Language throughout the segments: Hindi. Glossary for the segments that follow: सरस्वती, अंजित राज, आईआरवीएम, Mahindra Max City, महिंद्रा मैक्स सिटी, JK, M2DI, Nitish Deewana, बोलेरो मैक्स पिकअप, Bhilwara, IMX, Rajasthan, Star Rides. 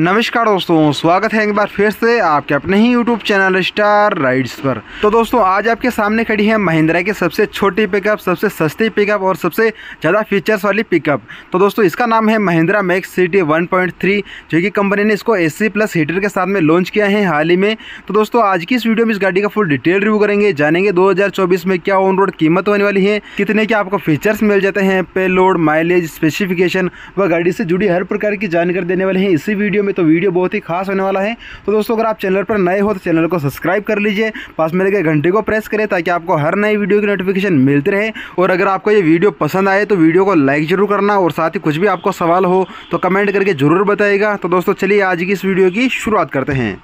नमस्कार दोस्तों, स्वागत है एक बार फिर से आपके अपने ही यूट्यूब चैनल स्टार राइड्स पर। तो दोस्तों, आज आपके सामने खड़ी है महिंद्रा की सबसे छोटी पिकअप, सबसे सस्ती पिकअप और सबसे ज़्यादा फीचर्स वाली पिकअप। तो दोस्तों, इसका नाम है महिंद्रा मैक्स सिटी 1.3, जो कि कंपनी ने इसको AC+ हीटर के साथ में लॉन्च किया है हाल ही में। तो दोस्तों, आज की इस वीडियो में इस गाड़ी का फुल डिटेल रिव्यू करेंगे, जानेंगे 2024 में क्या ऑन रोड कीमत होने वाली है, कितने के आपको फीचर्स मिल जाते हैं, पेलोड, माइलेज, स्पेसिफिकेशन व गाड़ी से जुड़ी हर प्रकार की जानकारी देने वाले हैं इसी वीडियो में। तो वीडियो बहुत ही खास होने वाला है। तो दोस्तों, अगर आप चैनल पर नए हो तो चैनल को सब्सक्राइब कर लीजिए, पास में लगे घंटे को प्रेस करें ताकि आपको हर नई वीडियो की नोटिफिकेशन मिलती रहे। और अगर आपको ये वीडियो पसंद आए तो वीडियो को लाइक जरूर करना, और साथ ही कुछ भी आपको सवाल हो तो कमेंट करके जरूर बताइएगा। तो दोस्तों, चलिए आज की इस वीडियो की शुरुआत करते हैं।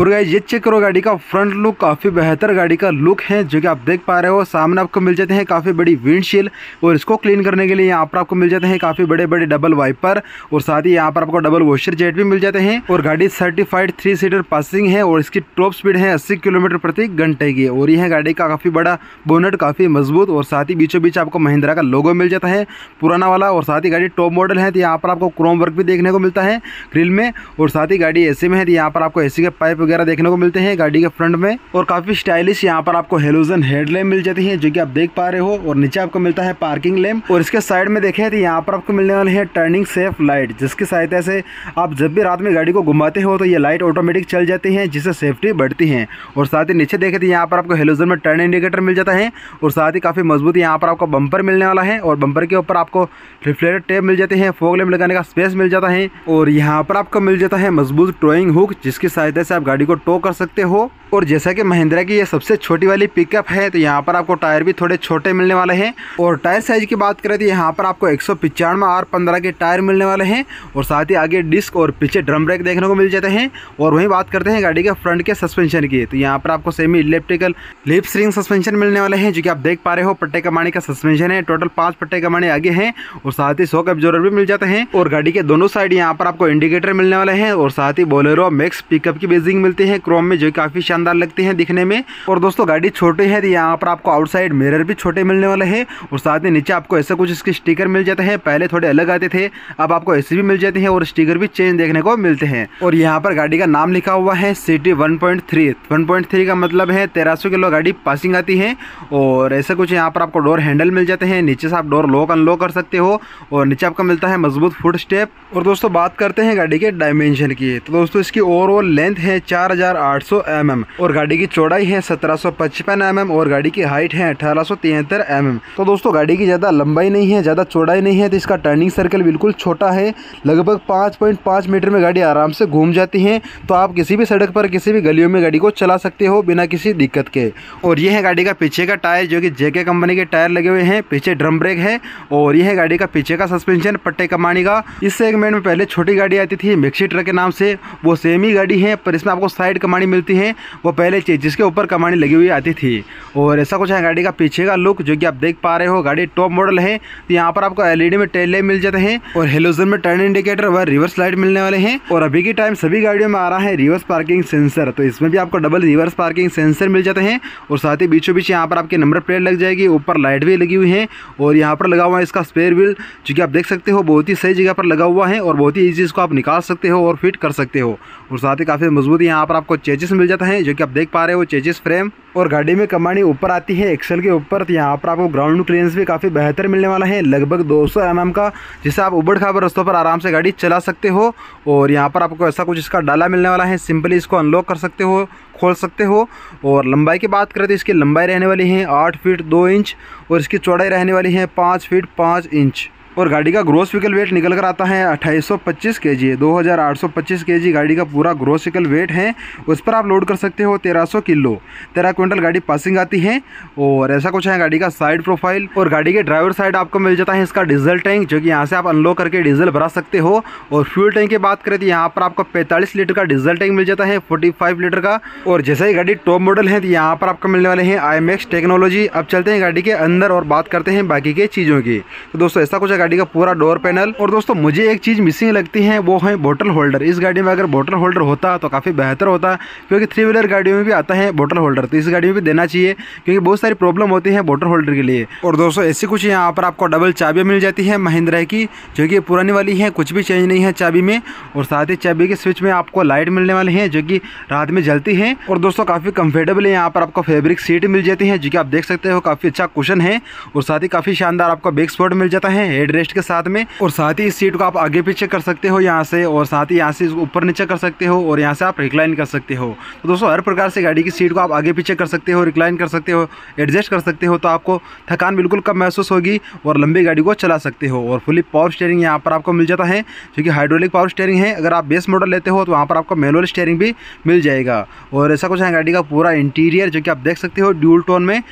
और गाइस, ये चेक करो, गाड़ी का फ्रंट लुक काफ़ी बेहतर गाड़ी का लुक है जो कि आप देख पा रहे हो। सामने आपको मिल जाते हैं काफ़ी बड़ी विंडशील्ड, और इसको क्लीन करने के लिए यहाँ पर आपको मिल जाते हैं काफ़ी बड़े बड़े डबल वाइपर, और साथ ही यहाँ पर आपको डबल वॉशर जेट भी मिल जाते हैं। और गाड़ी सर्टिफाइड 3 सीटर पासिंग है, और इसकी टॉप स्पीड है 80 किलोमीटर प्रति घंटे की। और यह गाड़ी का काफ़ी बड़ा बोनट, काफ़ी मजबूत, और साथ ही बीचों बीच आपको महिंद्रा का लोगो मिल जाता है पुराना वाला। और साथ ही गाड़ी टॉप मॉडल है तो यहाँ पर आपको क्रोम वर्क भी देखने को मिलता है ग्रिल में। और साथ ही गाड़ी एसी में है तो यहाँ पर आपको एसी के पाइप वगैरह देखने को मिलते हैं गाड़ी के फ्रंट में। और काफी स्टाइलिश यहाँ पर आपको हेलोजन हेडलैम्प मिल जाती है जो कि आप देख पा रहे हो। और नीचे आपको मिलता है पार्किंग लैम्प, और इसके साइड में देखें तो यहाँ पर आपको मिलने वाली है टर्निंग सेफ लाइट, जिसकी सहायता से आप जब भी रात में गाड़ी को घुमाते हो तो ये लाइट ऑटोमेटिक चल जाती है, जिससे सेफ्टी बढ़ती है। और साथ ही नीचे देखें तो यहाँ पर आपको हेलोजन में टर्न इंडिकेटर मिल जाता है, और साथ ही काफी मजबूत यहाँ पर आपको बंपर मिलने वाला है। और बंपर के ऊपर आपको रिफ्लेक्टर टेप मिल जाते हैं, फॉग लैम्प लगाने का स्पेस मिल जाता है। और यहाँ पर आपको मिल जाता है मजबूत टोइंग हुक, जिसकी सहायता से आप गाड़ी को टो कर सकते हो। और जैसा कि महिंद्रा की ये सबसे छोटी वाली पिकअप है तो यहाँ पर आपको टायर भी थोड़े छोटे मिलने वाले हैं। और टायर साइज की बात करें तो यहाँ पर आपको 195/15 के टायर मिलने वाले हैं, और साथ ही आगे डिस्क और पीछे ड्रम ब्रेक देखने को मिल जाते हैं। और वहीं बात करते हैं गाड़ी के फ्रंट के सस्पेंशन की, तो यहाँ पर आपको semi electrical leaf spring suspension मिलने वाले हैं जो कि आप देख पा रहे हो। पट्टे कमाने का सस्पेंशन है, टोटल 5 पट्टे कमाने आगे हैं, और साथ ही शॉक एब्जॉर्बर भी मिल जाते हैं। और गाड़ी के दोनों साइड यहाँ पर आपको इंडिकेटर मिलने वाले हैं, और साथ ही बोलेरो मैक्स पिकअप की बेजिंग मिलती है क्रोम में, जो काफी शानदार लगती है दिखने में। और दोस्तों, गाड़ी छोटी है तो यहाँ पर आपको आउटसाइड मिरर भी छोटे मिलने वाले हैं, और साथ ही नीचे आपको ऐसा कुछ इसके स्टिकर मिल जाते हैं, पहले थोड़े अलग आते थे, अब आपको ऐसे भी मिल जाते हैं, और स्टिकर भी चेंज देखने को मिलते हैं। और यहाँ पर गाड़ी का नाम लिखा हुआ है सिटी 1.3 का मतलब है 1300 किलो गाड़ी पासिंग आती है। और ऐसा कुछ यहाँ पर आपको डोर हैंडल मिल जाते हैं, नीचे से आप डोर लॉक अनलॉक कर सकते हो, और नीचे आपको मिलता है मजबूत फुट स्टेप। और दोस्तों, बात करते हैं गाड़ी के डायमेंशन की, तो दोस्तों इसकी ओवरऑल लेंथ है 4800 mm, और गाड़ी की चौड़ाई है 1755 mm, और गाड़ी की हाइट है 1873 mm। तो दोस्तों, गाड़ी की ज़्यादा लंबाई नहीं है, ज़्यादा चौड़ाई नहीं है, तो इसका टर्निंग सर्कल बिल्कुल छोटा है, लगभग 5.5 मीटर में गाड़ी आराम से घूम जाती है। तो आप किसी भी सड़क पर, किसी भी गलियों में गाड़ी को चला सकते हो बिना किसी दिक्कत के। और यह है गाड़ी का पीछे का टायर, जो कि JK कंपनी के टायर लगे हुए हैं, पीछे ड्रम ब्रेक है। और यह है गाड़ी का पीछे का सस्पेंशन पट्टे कमानी का। इस सेगमेंट में पहले छोटी गाड़ी आती थी मिक्सी ट्रक के नाम से, वो सेम ही गाड़ी है, पर इसमें आपको साइड कमानी मिलती है, वो पहले चेसिस के ऊपर कमानी लगी हुई आती थी। और ऐसा कुछ है गाड़ी का पीछे का लुक जो कि आप देख पा रहे हो। गाड़ी टॉप मॉडल है तो यहाँ पर आपको LED में टेल लैम्प मिल जाते हैं, और हेलोजन में टर्न इंडिकेटर व रिवर्स लाइट मिलने वाले हैं। और अभी के टाइम सभी गाड़ियों में आ रहा है रिवर्स पार्किंग सेंसर, तो इसमें भी आपको डबल रिवर्स पार्किंग सेंसर मिल जाते हैं। और साथ ही बीचों बीच यहाँ पर आपके नंबर प्लेट लग जाएगी, ऊपर लाइट भी लगी हुई है। और यहाँ पर लगा हुआ है इसका स्पेयर व्हील, जो कि आप देख सकते हो बहुत ही सही जगह पर लगा हुआ है, और बहुत ही ईजी इसको आप निकाल सकते हो और फिट कर सकते हो। और साथ ही काफ़ी मजबूत यहाँ पर आपको चेसिस मिल जाता है, जो कि आप देख पा रहे हो, चेसिस फ्रेम। और गाड़ी में कमानी ऊपर आती है एक्सल के ऊपर, तो यहाँ पर आपको ग्राउंड क्लियरेंस भी काफ़ी बेहतर मिलने वाला है, लगभग 200 mm का, जिसे आप उबड़ खाबड़ रस्तों पर आराम से गाड़ी चला सकते हो। और यहाँ पर आपको ऐसा कुछ इसका डाला मिलने वाला है, सिंपली इसको अनलॉक कर सकते हो, खोल सकते हो। और लंबाई की बात करें तो इसकी लंबाई रहने वाली है 8 फीट 2 इंच, और इसकी चौड़ाई रहने वाली है 5 फीट 5 इंच। और गाड़ी का ग्रॉस व्हीकल वेट निकल कर आता है 2825 kg, 2825 kg गाड़ी का पूरा ग्रॉस व्हीकल वेट है। उस पर आप लोड कर सकते हो 1300 किलो, 13 क्विंटल गाड़ी पासिंग आती है। और ऐसा कुछ है गाड़ी का साइड प्रोफाइल। और गाड़ी के ड्राइवर साइड आपको मिल जाता है इसका डीजल टैंक, जो कि यहाँ से आप अनलॉक करके डीजल भरा सकते हो। और फ्यूल टैंक की बात करें तो यहाँ पर आपको 45 लीटर का डीजल टैंक मिल जाता है, 45 लीटर का। और जैसे ही गाड़ी टॉप मॉडल है तो यहाँ पर आपको मिलने वाले हैं IMX टेक्नोलॉजी। अब चलते हैं गाड़ी के अंदर और बात करते हैं बाकी की चीज़ों की। तो दोस्तों, ऐसा कुछ गाड़ी का पूरा डोर पैनल। और दोस्तों मुझे एक चीज मिसिंग लगती है वो है बोटल होल्डर। इस गाड़ी में अगर बोटल होल्डर होता तो काफी बेहतर होता, क्योंकि थ्री व्हीलर गाड़ियों में भी आता है बोटल होल्डर, तो इस गाड़ी में भी देना चाहिए क्योंकि बहुत सारी प्रॉब्लम होती है बोटल होल्डर के लिए। और दोस्तों ऐसी कुछ यहाँ पर आपको डबल चाबी मिल जाती है महिंद्रा की, जो कि पुरानी वाली है, कुछ भी चेंज नहीं है चाबी में। और साथ ही चाबी के स्विच में आपको लाइट मिलने वाली है जो कि रात में जलती है। और दोस्तों काफी कंफर्टेबल है, यहाँ पर आपको फैब्रिक सीट मिल जाती है जो कि आप देख सकते हो, काफी अच्छा कुशन है। और साथ ही काफी शानदार आपको बैक स्पोर्ट मिल जाता है हेड रेस्ट के साथ में। और साथ ही इस सीट को आप आगे पीछे कर सकते हो यहाँ से, और साथ ही यहाँ से ऊपर नीचे कर सकते हो, और यहाँ से आप रिक्लाइन कर सकते हो। तो दोस्तों हर प्रकार से गाड़ी की सीट को आप आगे पीछे कर सकते हो, रिक्लाइन कर सकते हो, एडजस्ट कर सकते हो, तो आपको थकान बिल्कुल कम महसूस होगी और लंबी गाड़ी को चला सकते हो। और फुली पावर स्टीयरिंग यहाँ पर आपको मिल जाता है जो कि हाइड्रोलिक पावर स्टीयरिंग है। अगर आप बेस मॉडल लेते हो तो वहाँ पर आपको मैनुअल स्टीयरिंग भी मिल जाएगा। और ऐसा कुछ है गाड़ी का पूरा इंटीरियर जो कि आप देख सकते हो ड्यूल टोन में।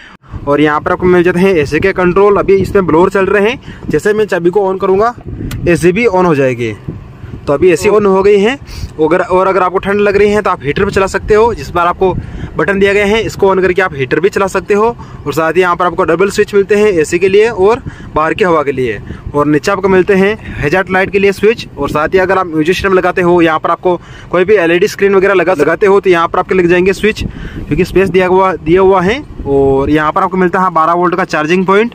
और यहाँ पर आपको मिल जाते हैं एसी के कंट्रोल। अभी इसमें ब्लोअर चल रहे हैं, जैसे मैं चाबी को ऑन करूँगा एसी भी ऑन हो जाएगी। तो अभी एसी ऑन हो गई है। और अगर आपको ठंड लग रही है तो आप हीटर भी चला सकते हो, जिस पर आपको बटन दिया गया है, इसको ऑन करके आप हीटर भी चला सकते हो। और साथ ही यहाँ पर आपको डबल स्विच मिलते हैं एसी के लिए और बाहर की हवा के लिए। और नीचे आपको मिलते हैं हैजार्ड लाइट के लिए स्विच। और साथ ही अगर आप म्यूजिक सिस्टम लगाते हो, यहाँ पर आपको कोई भी एलईडी स्क्रीन वगैरह लगाते हो तो यहाँ पर आपके लग जाएंगे स्विच, क्योंकि स्पेस दिया हुआ है। और यहाँ पर आपको मिलता है 12 वोल्ट का चार्जिंग पॉइंट।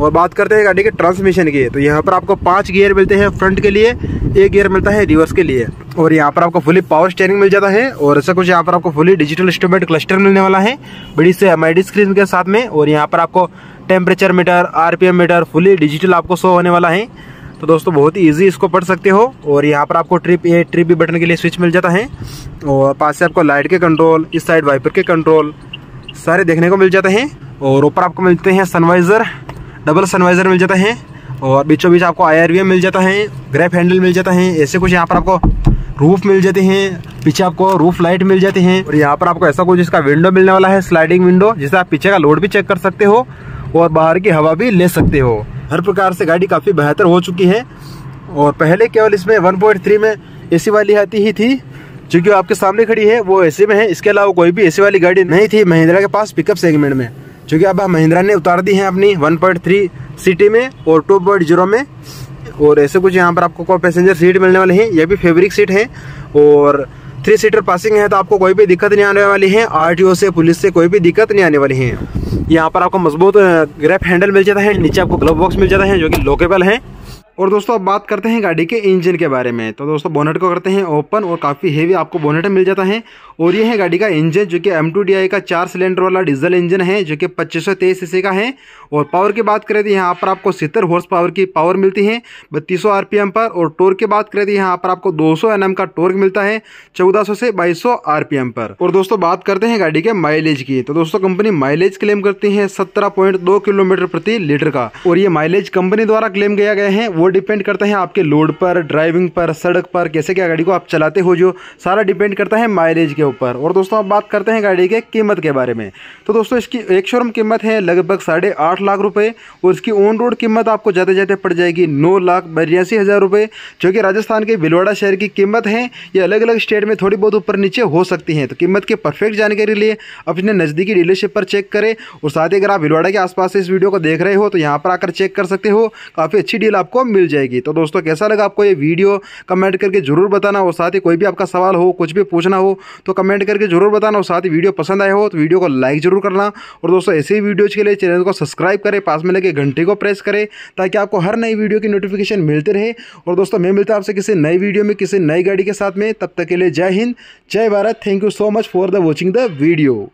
और बात करते हैं गाड़ी के ट्रांसमिशन की, तो यहाँ पर आपको 5 गियर मिलते हैं फ्रंट के लिए, 1 गियर मिलता है रिवर्स के लिए। और यहाँ पर आपको फुली पावर स्टीयरिंग मिल जाता है। और ऐसा कुछ यहाँ पर आपको फुली डिजिटल इंस्ट्रूमेंट क्लस्टर मिलने वाला है बड़ी से एमआईडी स्क्रीन के साथ में। और यहाँ पर आपको temperature meter, RPM meter, fully digital आपको शो होने वाला है। तो दोस्तों बहुत ही ईजी इसको पढ़ सकते हो। और यहाँ पर आपको trip A trip B button के लिए स्विच मिल जाता है। और पास से आपको लाइट के कंट्रोल, इस साइड वाइपर के कंट्रोल सारे देखने को मिल जाते हैं। और ऊपर आपको मिलते हैं सनवाइजर, डबल सनवाइजर मिल जाता है। और बीचों बीच आपको आईआरवीएम मिल जाता है, ग्रैप हैंडल मिल जाता है। ऐसे कुछ यहाँ पर आपको रूफ मिल जाते हैं, पीछे आपको रूफ लाइट मिल जाती है। और यहाँ पर आपको ऐसा कुछ इसका विंडो मिलने वाला है, स्लाइडिंग विंडो, जिससे आप पीछे का लोड भी चेक कर सकते हो और बाहर की हवा भी ले सकते हो। हर प्रकार से गाड़ी काफ़ी बेहतर हो चुकी है। और पहले केवल इसमें 1.3 में एसी वाली आती ही थी, जो आपके सामने खड़ी है वो एसी में है। इसके अलावा कोई भी एसी वाली गाड़ी नहीं थी महिंद्रा के पास पिकअप सेगमेंट में, क्योंकि अब महिंद्रा ने उतार दी है अपनी 1.3 सिटी में और 2.0 में। और ऐसे कुछ यहाँ पर आपको कोई पैसेंजर सीट मिलने वाली है, यह भी फैब्रिक सीट है। और 3 सीटर पासिंग है, तो आपको कोई भी दिक्कत नहीं आने वाली है, आरटीओ से पुलिस से कोई भी दिक्कत नहीं आने वाली है। यहाँ पर आपको मजबूत ग्रैप हैंडल मिल जाता है, नीचे आपको ग्लव बॉक्स मिल जाता है जो कि लॉकेबल है। और दोस्तों अब बात करते हैं गाड़ी के इंजन के बारे में। तो दोस्तों बोनेट को करते हैं ओपन और काफ़ी हेवी आपको बोनेट मिल जाता है। और ये है गाड़ी का इंजन जो कि M2DI का 4 सिलेंडर वाला डीजल इंजन है जो कि 2523 सीसी का है। और पावर की बात करें तो यहाँ पर आपको 70 हॉर्स पावर की पावर मिलती है 3200 RPM पर। और टॉर्क की बात करें तो यहाँ पर आपको 200 Nm का टॉर्क मिलता है 1400 से 2200 RPM पर। और दोस्तों बात करते हैं गाड़ी के माइलेज की, तो दोस्तों कंपनी माइलेज क्लेम करती है 17.2 किलोमीटर प्रति लीटर का। और ये माइलेज कंपनी द्वारा क्लेम किया गया है वो डिपेंड करता है आपके लोड पर, ड्राइविंग पर, सड़क पर, कैसे क्या गाड़ी को आप चलाते हो, जो सारा डिपेंड करता है माइलेज के ऊपर। और दोस्तों अब बात करते हैं गाड़ी के कीमत के बारे में। तो दोस्तों इसकी एक शोरूम कीमत है लगभग 8.5 लाख रुपए। और इसकी ऑन रोड कीमत आपको जाते जाते पड़ जाएगी 9,82,000 रुपये, जो कि राजस्थान के भिलवाड़ा शहर की कीमत है। ये अलग अलग स्टेट में थोड़ी बहुत ऊपर नीचे हो सकती है, तो कीमत की परफेक्ट जानकारी के लिए अपने नज़दीकी डीलरशिप पर चेक करें। और साथ ही अगर आप भिलवाड़ा के आसपास इस वीडियो को देख रहे हो तो यहाँ पर आकर चेक कर सकते हो, काफ़ी अच्छी डील आपको मिल जाएगी। तो दोस्तों कैसा लगा आपको ये वीडियो कमेंट करके जरूर बताना। और साथ ही कोई भी आपका सवाल हो, कुछ भी पूछना हो तो कमेंट करके जरूर बताना। और साथ ही वीडियो पसंद आए हो तो वीडियो को लाइक जरूर करना। और दोस्तों ऐसे ही वीडियोज़ के लिए चैनल को सब्सक्राइब करें, पास में लगे घंटे को प्रेस करें, ताकि आपको हर नई वीडियो की नोटिफिकेशन मिलते रहे। और दोस्तों मैं मिलता हूं आपसे किसी नई वीडियो में किसी नई गाड़ी के साथ में। तब तक के लिए जय हिंद, जय Bharat. Thank you so much for the watching the video.